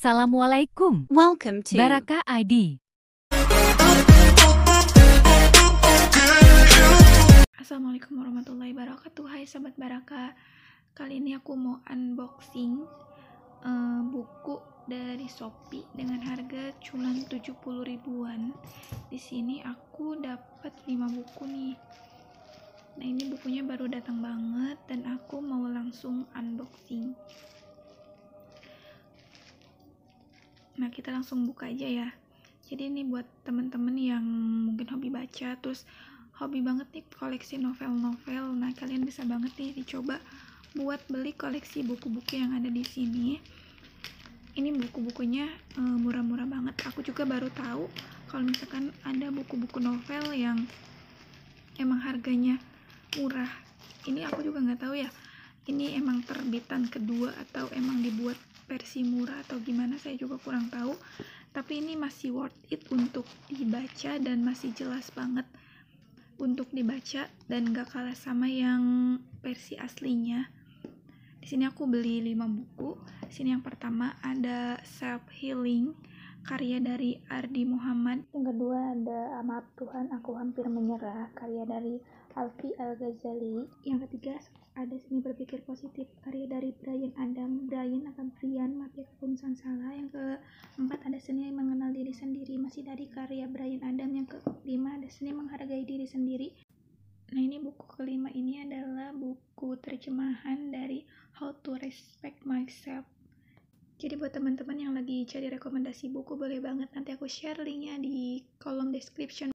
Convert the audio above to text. Assalamualaikum. Welcome to Baraka ID. Assalamualaikum warahmatullahi wabarakatuh. Hai sahabat Baraka. Kali ini aku mau unboxing buku dari Shopee dengan harga cuman 70 ribuan. Di sini aku dapat 5 buku nih. Nah, ini bukunya baru datang banget dan aku mau langsung unboxing. Nah, kita langsung buka aja ya. Jadi ini buat temen-temen yang mungkin hobi baca, terus hobi banget nih koleksi novel-novel. Nah, kalian bisa banget nih dicoba buat beli koleksi buku-buku yang ada di sini. Ini buku-bukunya murah-murah banget. Aku juga baru tahu kalau misalkan ada buku-buku novel yang emang harganya murah. Ini aku juga nggak tahu ya, ini emang terbitan kedua atau emang dibuat versi murah atau gimana, saya juga kurang tahu. Tapi ini masih worth it untuk dibaca dan masih jelas banget untuk dibaca dan gak kalah sama yang versi aslinya. Di sini aku beli 5 buku. Di sini yang pertama ada Self Healing karya dari Ardi Muhammad. Yang kedua ada Maaf Tuhan Aku Hampir Menyerah karya dari Alfi Al Ghazali. Yang ketiga ada Seni Berpikir Positif karya dari Brian Adam, Brian Adam Brian Mati Akun Sansala. Yang keempat ada Seni Mengenal Diri Sendiri, masih dari karya Brian Adam. Yang kelima ada Seni Menghargai Diri Sendiri. Nah, ini buku kelima ini adalah buku terjemahan dari How to Respect Myself. Jadi buat teman-teman yang lagi cari rekomendasi buku, boleh banget, nanti aku share linknya di kolom description.